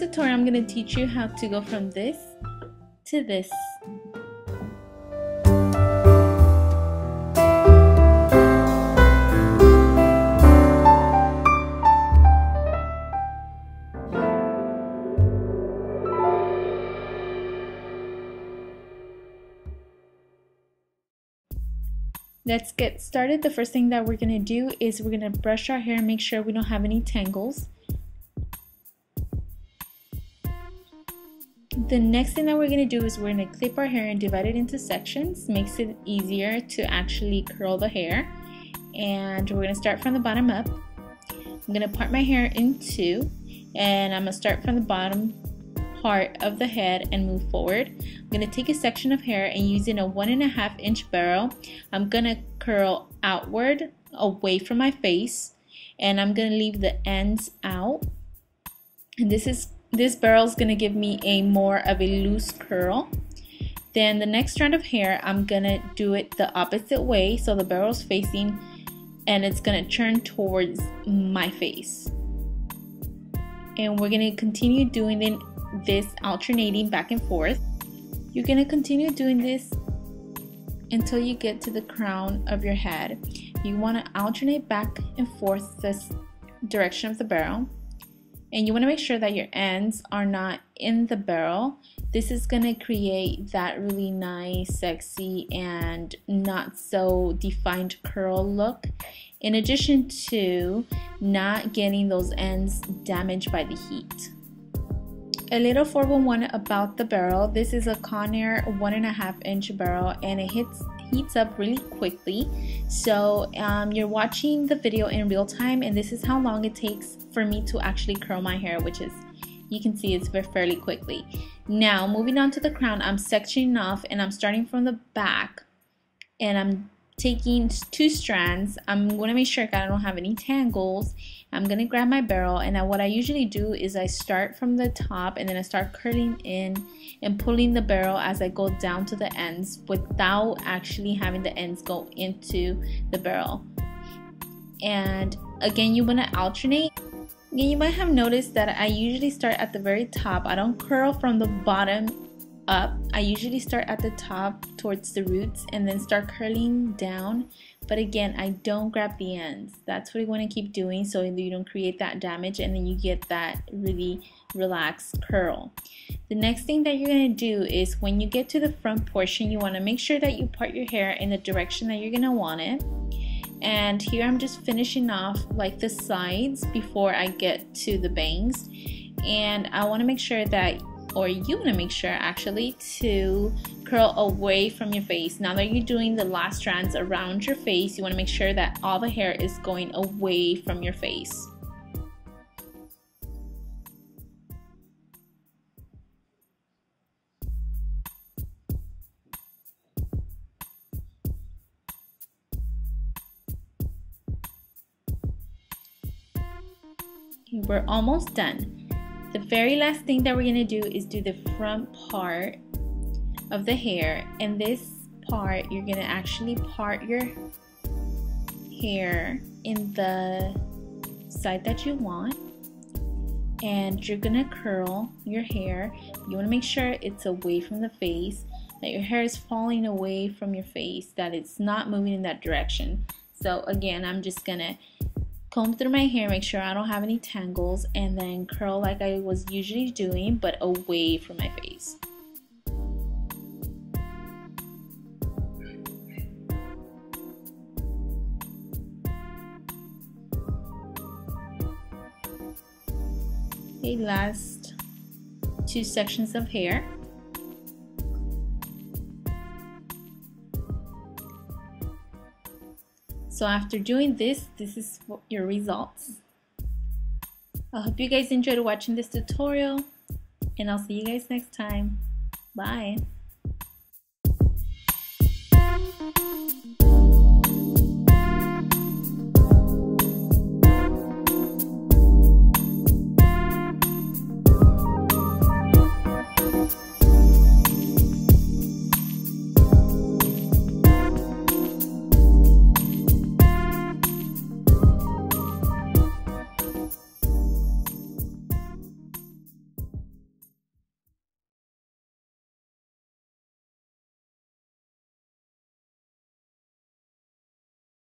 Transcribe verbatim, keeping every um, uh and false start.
this tutorial, I'm going to teach you how to go from this to this. Let's get started. The first thing that we're going to do is we're going to brush our hair and make sure we don't have any tangles. The next thing that we're going to do is we're going to clip our hair and divide it into sections. Makes it easier to actually curl the hair. And we're going to start from the bottom up. I'm going to part my hair in two, and I'm going to start from the bottom part of the head and move forward. I'm going to take a section of hair and using a one and a half inch barrel, I'm going to curl outward away from my face, and I'm going to leave the ends out. And this is this barrel is going to give me a more of a loose curl. Then the next strand of hair, I'm going to do it the opposite way, so the barrel's facing and it's going to turn towards my face. And we're going to continue doing it this alternating back and forth. You're going to continue doing this until you get to the crown of your head. You want to alternate back and forth this direction of the barrel, and you want to make sure that your ends are not in the barrel. This is going to create that really nice, sexy, and not so defined curl look, in addition to not getting those ends damaged by the heat. A little four one one about the barrel. This is a Conair one and a half inch barrel, and it hits heats up really quickly, so um, you're watching the video in real time, and this is how long it takes for me to actually curl my hair, which is, you can see it's fairly quickly. Now moving on to the crown, I'm sectioning off and I'm starting from the back, and I'm taking two strands. I'm going to make sure I don't have any tangles. I'm going to grab my barrel, and now what I usually do is I start from the top, and then I start curling in and pulling the barrel as I go down to the ends without actually having the ends go into the barrel. And again, you want to alternate. You might have noticed that I usually start at the very top. I don't curl from the bottom up. I usually start at the top towards the roots and then start curling down, but again, I don't grab the ends. That's what you want to keep doing, so you don't create that damage, and then you get that really relaxed curl. The next thing that you're going to do is when you get to the front portion, you want to make sure that you part your hair in the direction that you're going to want it. And here I'm just finishing off like the sides before I get to the bangs, and I want to make sure that or you want to make sure actually to curl away from your face. Now that you're doing the last strands around your face, you want to make sure that all the hair is going away from your face. We're almost done. The very last thing that we're going to do is do the front part of the hair, and this part you're going to actually part your hair in the side that you want, and you're going to curl your hair. You want to make sure it's away from the face, that your hair is falling away from your face, that it's not moving in that direction. So again, I'm just going to comb through my hair, make sure I don't have any tangles, and then curl like I was usually doing, but away from my face. Okay, last two sections of hair. So after doing this, this is your results. I hope you guys enjoyed watching this tutorial, and I'll see you guys next time. Bye.